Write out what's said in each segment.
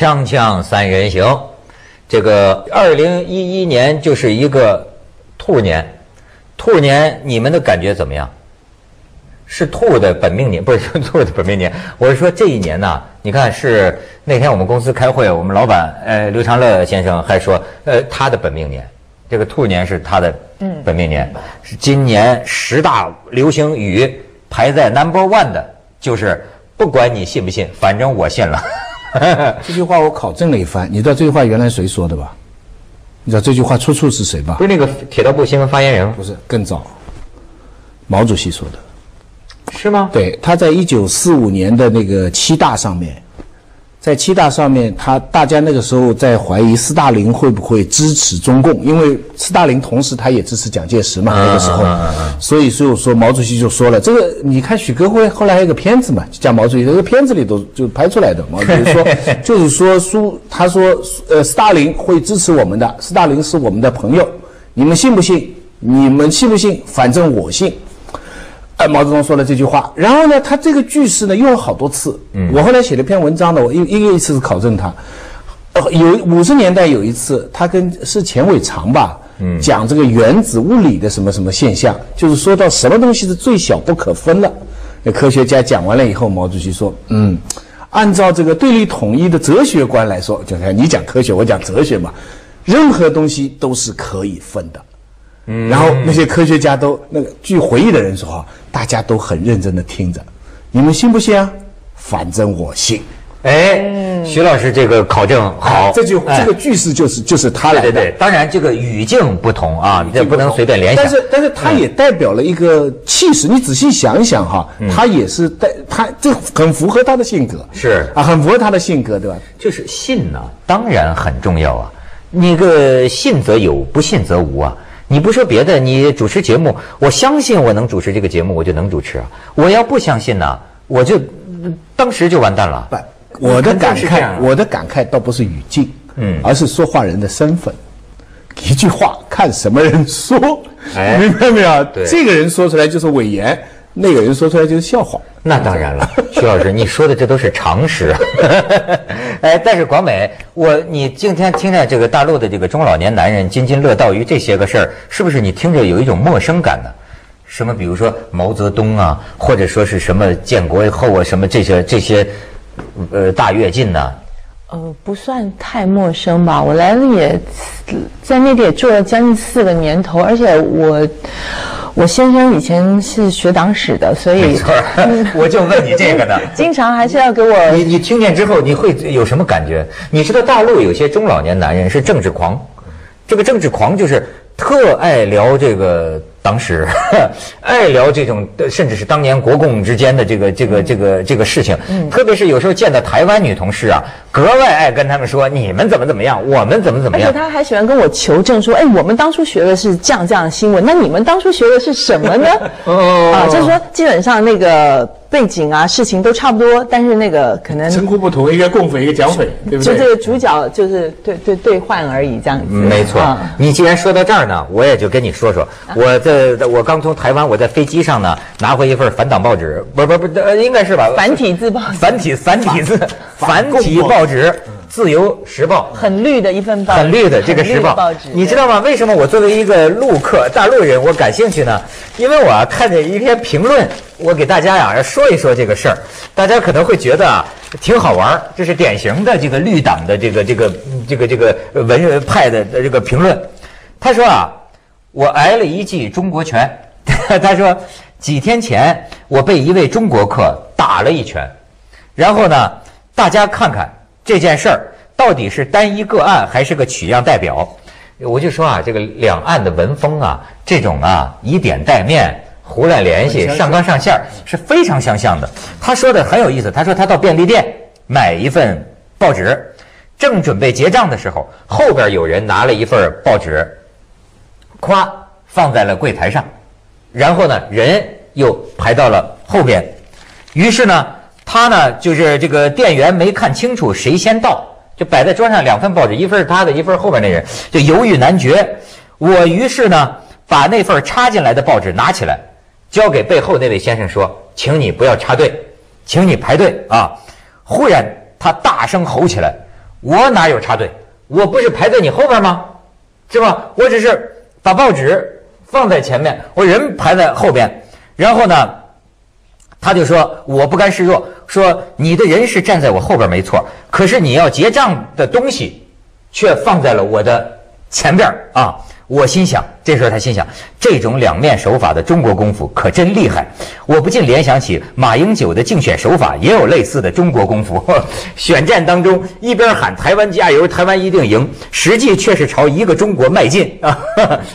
锵锵三人行，这个2011年就是一个兔年，兔年你们的感觉怎么样？是兔的本命年，不是兔的本命年。我是说这一年呢，你看是那天我们公司开会，我们老板刘长乐先生还说，他的本命年，这个兔年是他的本命年，是今年10大流行语排在 No.1 的，就是不管你信不信，反正我信了。这句话我考证了一番，你知道这句话原来谁说的吧？你知道这句话出处是谁吧？不是那个铁道部新闻发言人，不是，更早，毛主席说的。是吗？对，他在1945年的那个7大上面，在7大上面，大家那个时候在怀疑斯大林会不会支持中共，因为斯大林同时他也支持蒋介石嘛，那个时候，所以说毛主席就说了这个。你看许戈辉后来还有个片子嘛，就讲毛主席，这个片子里都就拍出来的。毛主席说，就是说他说斯大林会支持我们的，斯大林是我们的朋友，你们信不信？你们信不信？反正我信。毛泽东说了这句话，然后呢，他这个句式呢用了好多次。我后来写了篇文章呢，我一次考证他。有50年代有一次，他跟是钱伟长吧，讲这个原子物理的什么什么现象，就是说到什么东西是最小不可分了。科学家讲完了以后，毛主席说，按照这个对立统一的哲学观来说，就像你讲科学，我讲哲学嘛，任何东西都是可以分的。然后那些科学家都据回忆的人说，大家都很认真的听着，你们信不信啊？反正我信。哎，徐老师这个考证好，这个句式就是他来的。对，当然这个语境不同啊，这不能随便联想。但是他也代表了一个气势，你仔细想一想哈，他也是他这很符合他的性格，是啊，很符合他的性格，对吧？就是信呢，当然很重要啊，那个信则有，不信则无啊。你不说别的，你主持节目，我相信我能主持这个节目，我就能主持啊。我要不相信呢，我就当时就完蛋了。我的感慨倒不是语境，而是说话人的身份。一句话看什么人说，明白没有？对，这个人说出来就是伟言，那个人说出来就是笑话。那当然了，徐老师，你说的这都是常识。哎，但是广美，你今天听着这个大陆的这个中老年男人津津乐道于这些个事儿，是不是你听着有一种陌生感呢？什么比如说毛泽东啊，或者说是什么建国后啊，什么这些，大跃进呐、啊。不算太陌生吧。我来了也在内地也做了将近4个年头，而且我先生以前是学党史的，所以没错，我就问你这个呢。经常还是要给我你听见之后你会有什么感觉？你知道大陆有些中老年男人是政治狂，这个政治狂就是特爱聊这个党史，爱聊这种甚至是当年国共之间的这个事情，特别是有时候见到台湾女同事啊，格外爱跟他们说你们怎么样，我们怎么样。而且他还喜欢跟我求证说，哎，我们当初学的是这样新闻，那你们当初学的是什么呢？啊，就是说基本上那个背景啊事情都差不多，但是那个可能称呼不同，一个共匪一个蒋匪，对不对？就这个主角就是对换而已，这样子。没错。你既然说到这儿呢，我也就跟你说说我刚从台湾，我在飞机上呢拿回一份反党报纸，不，应该是吧？繁体报纸，《自由时报》很绿的一份报纸，很绿的这个时报，你知道吗？为什么我作为一个陆客、大陆人，我感兴趣呢？因为我看见一篇评论，我给大家呀说一说这个事儿，大家可能会觉得啊挺好玩，这是典型的这个绿党的这个文人派的这个评论。他说啊，我挨了一记中国拳。他说几天前我被一位中国客打了一拳，然后呢，大家看看这件事儿到底是单一个案还是个取样代表。我就说啊，这个两岸的文风啊，这种啊以点带面、胡乱联系、上纲上线是非常相像的。他说的很有意思，他说他到便利店买一份报纸，正准备结账的时候，后边有人拿了一份报纸放在了柜台上，然后呢，人又排到了后边，于是呢，他呢就是这个店员没看清楚谁先到，就摆在桌上2份报纸，一份是他的，一份后边那人就犹豫难决。我于是呢把那份插进来的报纸拿起来，交给背后那位先生说：“请你不要插队，请你排队啊！”忽然他大声吼起来：“我哪有插队？我不是排在你后边吗？是吧？我只是把报纸放在前面，我人排在后边。然后呢，他就说我不甘示弱，说你的人是站在我后边没错，可是你要结账的东西却放在了我的前边啊！我心想，这时候他心想，这种两面手法的中国功夫可真厉害。我不禁联想起马英九的竞选手法也有类似的中国功夫。选战当中一边喊台湾加油，台湾一定赢，实际却是朝一个中国迈进啊！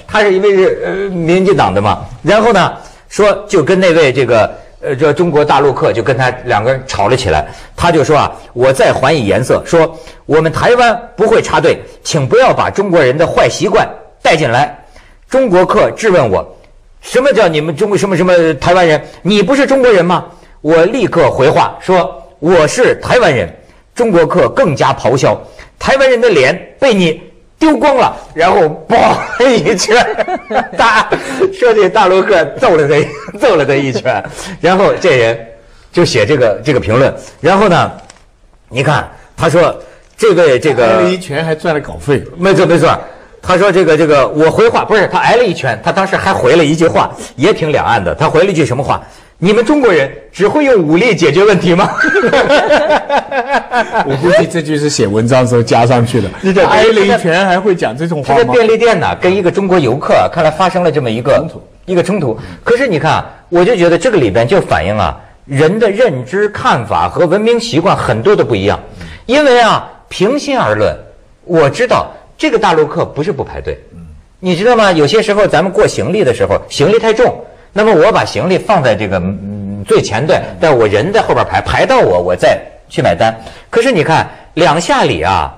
他是因为是民进党的嘛，然后呢说就跟那位这个这中国大陆客就跟他两个人吵了起来。他就说啊，我再还以颜色，说我们台湾不会插队，请不要把中国人的坏习惯带进来。中国客质问我，什么叫你们中国什么什么台湾人？你不是中国人吗？我立刻回话说我是台湾人。中国客更加咆哮，台湾人的脸被你丢光了。然后爆了一圈，说这大陆客揍了他一拳。然后这人就写这个评论。然后呢，你看他说这个挨了一拳还赚了稿费，没错。他说这个我回话，不是他挨了一拳，他当时还回了一句话，也挺两岸的。他回了一句什么话？你们中国人只会用武力解决问题吗？我估计这句是写文章的时候加上去的。你这挨了一拳还会讲这种话吗？他在便利店呢，跟一个中国游客，看来发生了这么一个冲突。可是你看，我就觉得这个里边就反映啊，人的认知、看法和文明习惯很多的不一样。因为啊，平心而论，我知道。这个大陆客不是不排队，你知道吗？有些时候咱们过行李的时候，行李太重，那么我把行李放在这个最前段，但我人在后边排到我再去买单。可是你看两下里啊，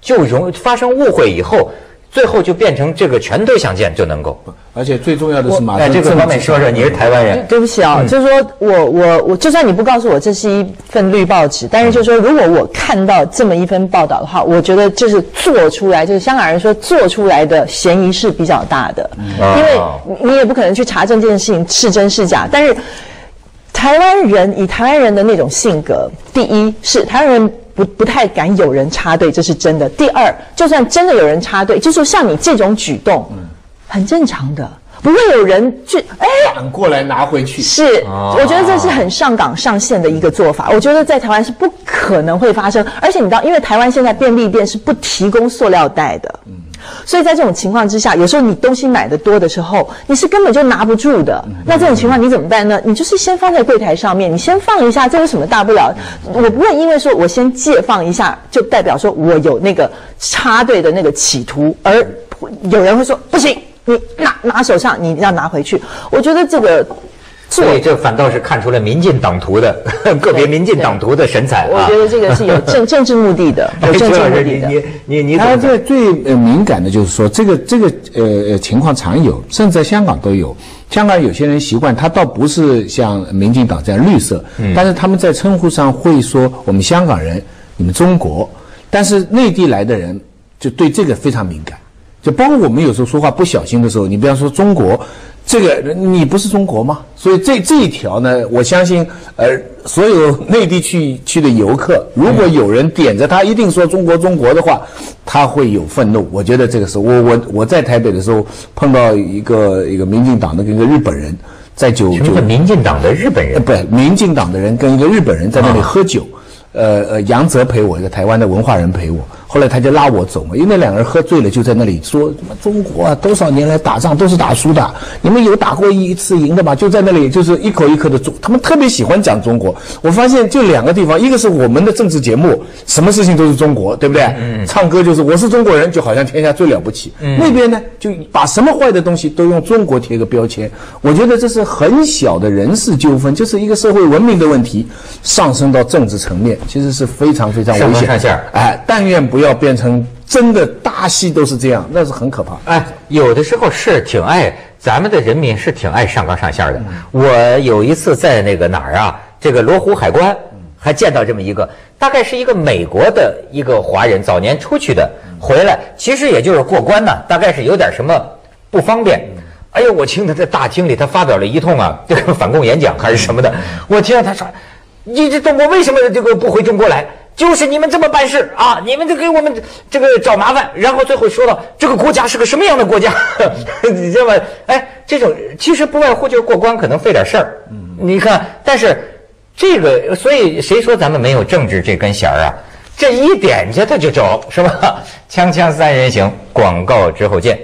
就发生误会以后，最后就变成这个拳头相见就能够。而且最重要的是马上，这个方面说说，你是台湾人，对不起啊，就是说我就算你不告诉我这是一份绿报纸，但是就是说如果我看到这么一份报道的话，我觉得就是做出来，就是香港人说做出来的嫌疑是比较大的，因为你也不可能去查证这件事情是真是假。但是台湾人以台湾人的那种性格，第一是台湾人不太敢有人插队，这是真的。第二，就算真的有人插队，就是像你这种举动，很正常的，不会有人去反过来拿回去。是，我觉得这是很上纲上线的一个做法。我觉得在台湾是不可能会发生，而且你知道，因为台湾现在便利店是不提供塑料袋的，所以在这种情况之下，有时候你东西买的多的时候，你是根本就拿不住的。那这种情况你怎么办呢？你就是先放在柜台上面，你先放一下，这有什么大不了？我不会因为说我先借放一下，就代表说我有那个插队的那个企图，而有人会说不行，你拿手上，你要拿回去。我觉得这个。所以这反倒是看出了民进党徒的个别民进党徒的神采。我觉得这个是有政治目的的，有政治目的的。你他这最敏感的就是说，这个情况常有，甚至在香港都有。香港有些人习惯，他倒不是像民进党这样绿色，但是他们在称呼上会说我们香港人，你们中国。但是内地来的人就对这个非常敏感，就包括我们有时候说话不小心的时候，你比方说中国。这个你不是中国吗？所以这一条呢，我相信所有内地去的游客，如果有人点着他一定说中国中国的话，他会有愤怒。我觉得这个时候，我在台北的时候碰到一个民进党的跟一个日本人在酒，什么叫民进党的日本人？不，民进党的人跟一个日本人在那里喝酒。杨泽陪我，一个台湾的文化人陪我，后来他就拉我走嘛，因为两个人喝醉了，就在那里说中国啊，多少年来打仗都是打输的，你们有打过一次赢的吗？就在那里就是一口一口的中，他们特别喜欢讲中国。我发现就两个地方，一个是我们的政治节目，什么事情都是中国，对不对？唱歌就是我是中国人，就好像天下最了不起。那边呢，就把什么坏的东西都用中国贴个标签。我觉得这是很小的人事纠纷，就是一个社会文明的问题，上升到政治层面。其实是非常非常危险的，但愿不要变成真的大戏都是这样，那是很可怕。有的时候是挺爱咱们的人民是挺爱上纲上线的。我有一次在那个哪儿啊，这个罗湖海关还见到这么一个，大概是一个美国的一个华人，早年出去的，回来其实也就是过关呢，大概是有点什么不方便。哎呦，我听他在大厅里他发表了一通啊这个反共演讲还是什么的，我听到他说。你这中国为什么这个不回中国来？就是你们这么办事啊！你们就给我们这个找麻烦，然后最后说到这个国家是个什么样的国家，你知道吗？哎，这种其实不外乎就是过关可能费点事儿。你看，但是这个，所以谁说咱们没有政治这根弦儿啊？这一点去他就走，是吧？锵锵三人行，广告之后见。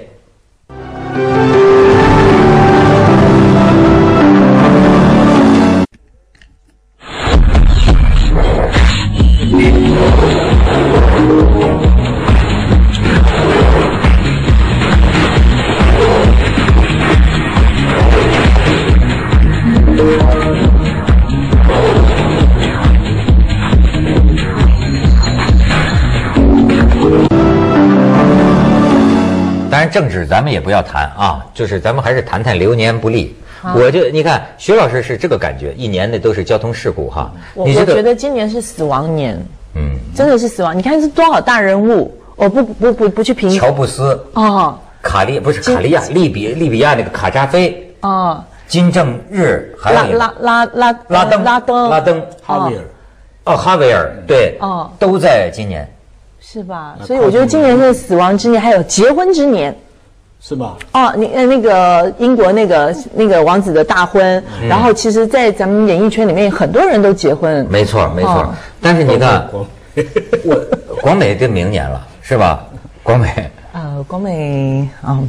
当然，政治咱们也不要谈啊，就是咱们还是谈谈流年不利。我就你看，徐老师是这个感觉，一年的都是交通事故哈。我觉得今年是死亡年，嗯，真的是死亡。你看是多少大人物，我不去评。乔布斯哦，利比亚那个卡扎菲哦，金正日，还有拉登哈维尔，哦哈维尔对哦，都在今年。是吧？所以我觉得今年是死亡之年，还有结婚之年，是吧？哦，那个英国那个王子的大婚，然后其实，在咱们演艺圈里面，很多人都结婚。没错，没错。但是你看，广美就明年了，是吧？广美。广美啊。